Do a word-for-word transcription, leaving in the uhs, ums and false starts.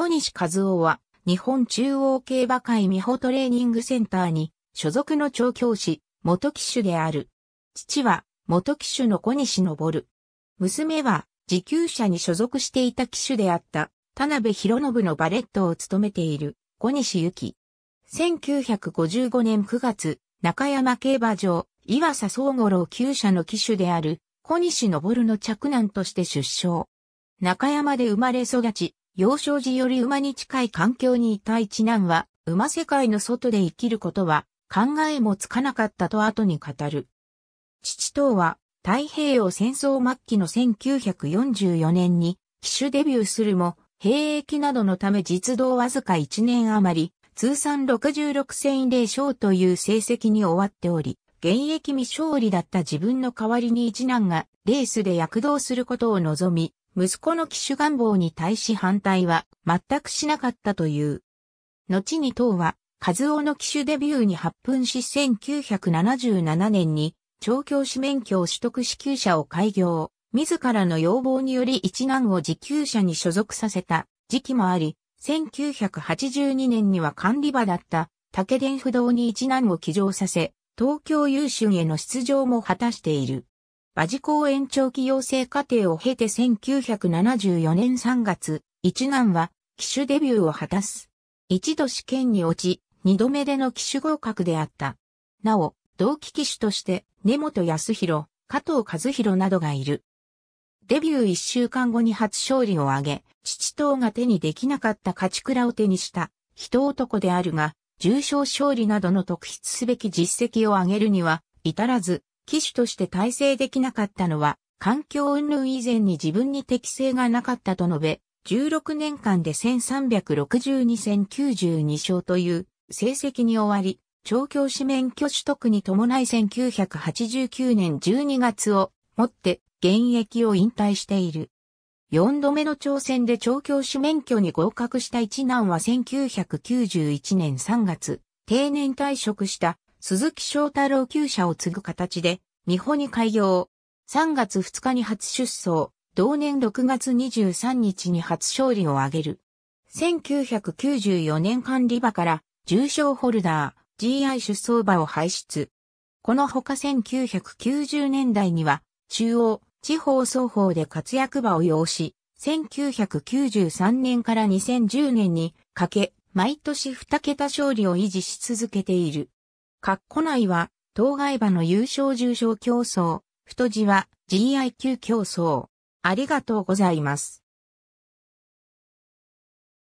小西和夫は、日本中央競馬会美保トレーニングセンターに、所属の調教師、元騎手である。父は、元騎手の小西登。娘は、持久者に所属していた騎手であった、田辺博信のバレットを務めている、小西由紀。せんきゅうひゃくごじゅうごねんくがつ、中山競馬場、岩佐宗五郎厩舎の騎手である、小西登の嫡男として出生。中山で生まれ育ち、幼少時より馬に近い環境にいた一男は、馬世界の外で生きることは考えもつかなかったと後に語る。父等は太平洋戦争末期のせんきゅうひゃくよんじゅうよねんに騎手デビューするも、兵役などのため実働わずかいちねん余り、通算ろくじゅうろくせんぜろしょうという成績に終わっており、現役未勝利だった自分の代わりに一男がレースで躍動することを望み、息子の騎手願望に対し反対は全くしなかったという。後に当は、和夫の騎手デビューに発奮しせんきゅうひゃくななじゅうななねんに調教師免許を取得し厩舎を開業、自らの要望により一男を持久者に所属させた時期もあり、せんきゅうひゃくはちじゅうにねんには管理馬だった竹田不動に一男を騎乗させ、東京優駿への出場も果たしている。馬事公園長期養成課程を経てせんきゅうひゃくななじゅうよねんさんがつ、一男は騎手デビューを果たす。一度試験に落ち、二度目での騎手合格であった。なお、同期騎手として根本康弘、加藤和弘などがいる。デビュー一週間後に初勝利を挙げ、父等が手にできなかった勝ち鞍を手にした、人男であるが、重賞勝利などの特筆すべき実績を挙げるには、至らず、騎手として大成できなかったのは、環境云々以前に自分に適性がなかったと述べ、じゅうろくねんかんでせんさんびゃくろくじゅうにせんきゅうじゅうにしょうという成績に終わり、調教師免許取得に伴いせんきゅうひゃくはちじゅうきゅうねんじゅうにがつをもって現役を引退している。よんどめの挑戦で調教師免許に合格した一男はせんきゅうひゃくきゅうじゅういちねんさんがつ、定年退職した。鈴木章太郎厩舎を継ぐ形で、美保に開業。さんがつふつかに初出走、同年ろくがつにじゅうさんにちに初勝利を挙げる。せんきゅうひゃくきゅうじゅうよねん管理馬から、重賞ホルダー、ジーワン 出走馬を輩出。このほかせんきゅうひゃくきゅうじゅうねんだいには、中央、地方双方で活躍馬を擁し、せんきゅうひゃくきゅうじゅうさんねんからにせんじゅうねんにかけ、毎年にけた勝利を維持し続けている。括弧内は、当該馬の優勝重賞競争、太字は ジーワン 級競争。ありがとうございます。